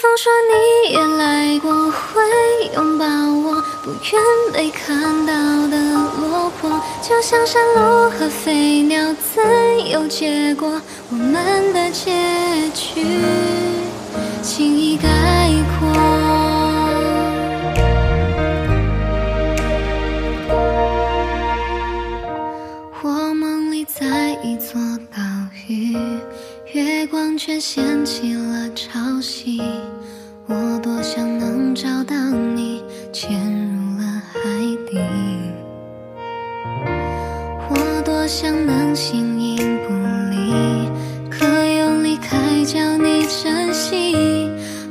方说你也来过，会拥抱我，不愿被看到的落魄，就像山鹿和飞鸟，怎有结果？我们的结局，轻易概括。 却掀起了潮汐，我多想能找到你，潜入了海底。我多想能形影不离，可又离开叫你珍惜，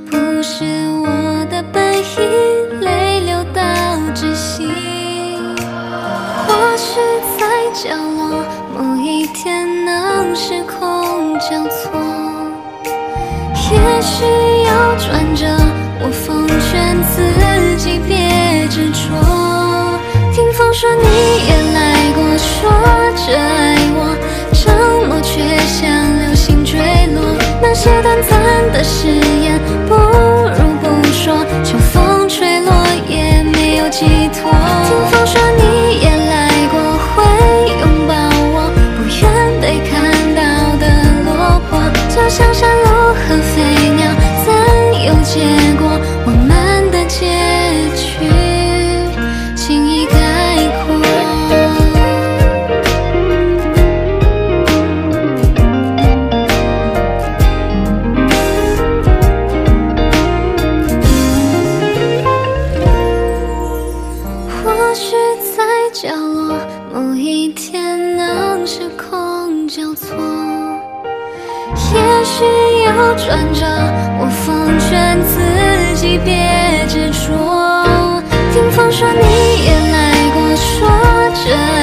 不是我的本意，泪流到窒息。或许在角落，某一天能时空交错。 也许要转折，我奉劝自己别执着。听风说你也来过，说着爱我，承诺却像流星坠落。那些短暂的誓言，不如不说。秋风吹落也没有寄托。听风说你也来过，会拥抱我，不愿被看到的落魄，就像山路和飞。 结果，我们的结局轻易概括。或许在角落，某一天能时空交错，也许有转折。 奉劝自己别执着，听风说你也来过，说着。